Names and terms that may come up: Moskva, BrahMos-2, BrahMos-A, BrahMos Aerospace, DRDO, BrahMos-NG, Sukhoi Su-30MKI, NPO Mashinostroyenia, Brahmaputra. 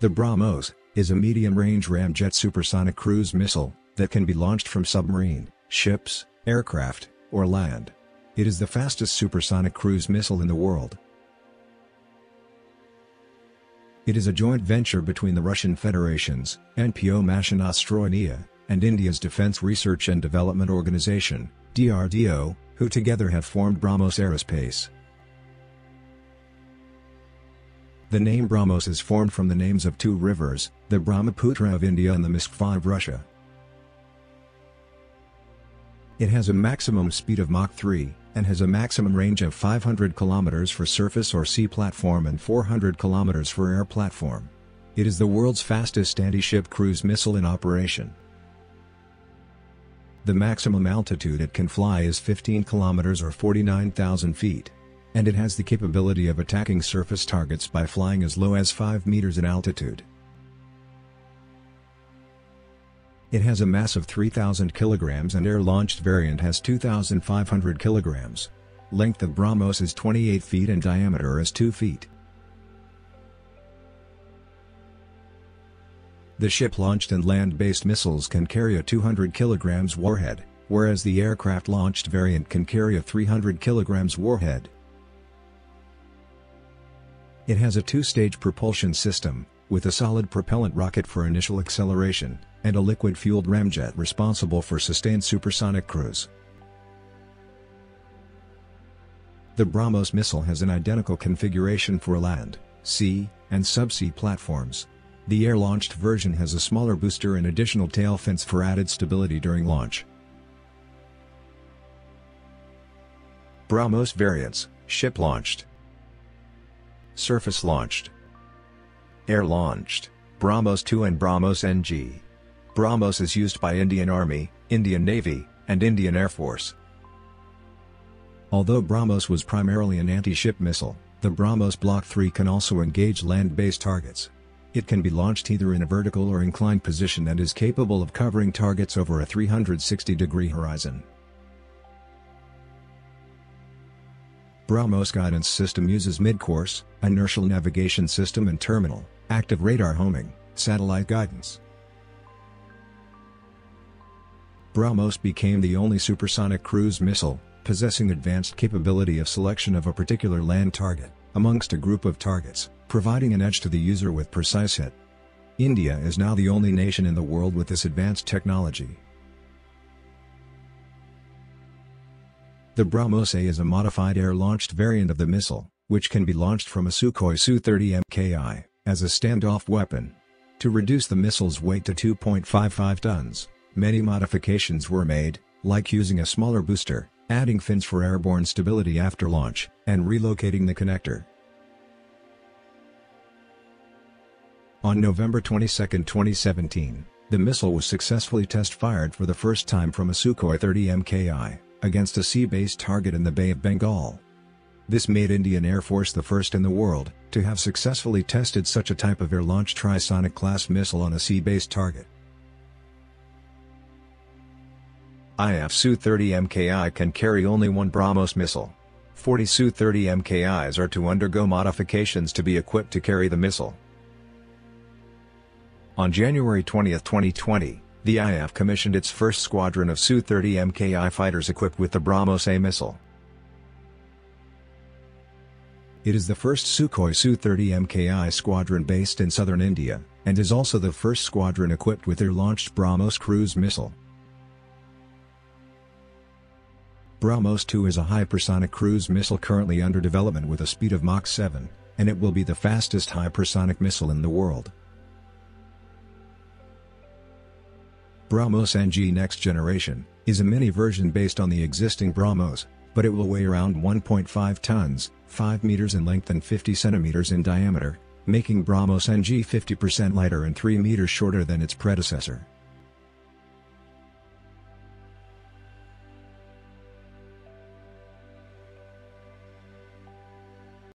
The BrahMos is a medium-range ramjet supersonic cruise missile that can be launched from submarine, ships, aircraft, or land. It is the fastest supersonic cruise missile in the world. It is a joint venture between the Russian Federation's NPO Mashinostroyenia and India's Defence Research and Development Organisation (DRDO), who together have formed BrahMos Aerospace. The name BrahMos is formed from the names of two rivers, the Brahmaputra of India and the Moskva of Russia. It has a maximum speed of Mach 3, and has a maximum range of 500 km for surface or sea platform and 400 km for air platform. It is the world's fastest anti-ship cruise missile in operation. The maximum altitude it can fly is 15 km or 49,000 feet. And it has the capability of attacking surface targets by flying as low as 5 meters in altitude. It has a mass of 3,000 kilograms and air-launched variant has 2,500 kilograms. Length of BrahMos is 28 feet and diameter is 2 feet. The ship-launched and land-based missiles can carry a 200 kilograms warhead, whereas the aircraft-launched variant can carry a 300 kilograms warhead. It has a two-stage propulsion system, with a solid propellant rocket for initial acceleration, and a liquid-fueled ramjet responsible for sustained supersonic cruise. The BrahMos missile has an identical configuration for land, sea, and subsea platforms. The air-launched version has a smaller booster and additional tail fins for added stability during launch. BrahMos variants: ship-launched, surface-launched, air-launched, BrahMos-2 and BrahMos-NG. BrahMos is used by Indian Army, Indian Navy, and Indian Air Force. Although BrahMos was primarily an anti-ship missile, the BrahMos Block 3 can also engage land-based targets. It can be launched either in a vertical or inclined position and is capable of covering targets over a 360-degree horizon. BrahMos guidance system uses mid-course, inertial navigation system and terminal, active radar homing, satellite guidance. BrahMos became the only supersonic cruise missile, possessing advanced capability of selection of a particular land target, amongst a group of targets, providing an edge to the user with precise hit. India is now the only nation in the world with this advanced technology. The BrahMos-A is a modified air-launched variant of the missile, which can be launched from a Sukhoi Su-30MKI, as a standoff weapon. To reduce the missile's weight to 2.55 tons, many modifications were made, like using a smaller booster, adding fins for airborne stability after launch, and relocating the connector. On November 22, 2017, the missile was successfully test-fired for the first time from a Sukhoi 30MKI. Against a sea-based target in the Bay of Bengal. This made Indian Air Force the first in the world to have successfully tested such a type of air-launched trisonic-class missile on a sea-based target. IF Su-30MKI can carry only one BrahMos missile. 40 Su-30MKIs are to undergo modifications to be equipped to carry the missile. On January 20, 2020, the IF commissioned its first squadron of Su-30MKI fighters equipped with the BrahMos-A missile. It is the first Sukhoi Su-30MKI squadron based in southern India, and is also the first squadron equipped with air-launched BrahMos cruise missile. BrahMos-2 is a hypersonic cruise missile currently under development with a speed of Mach 7, and it will be the fastest hypersonic missile in the world. BrahMos-NG Next Generation is a mini version based on the existing BrahMos, but it will weigh around 1.5 tons, 5 meters in length and 50 centimeters in diameter, making BrahMos-NG 50% lighter and 3 meters shorter than its predecessor.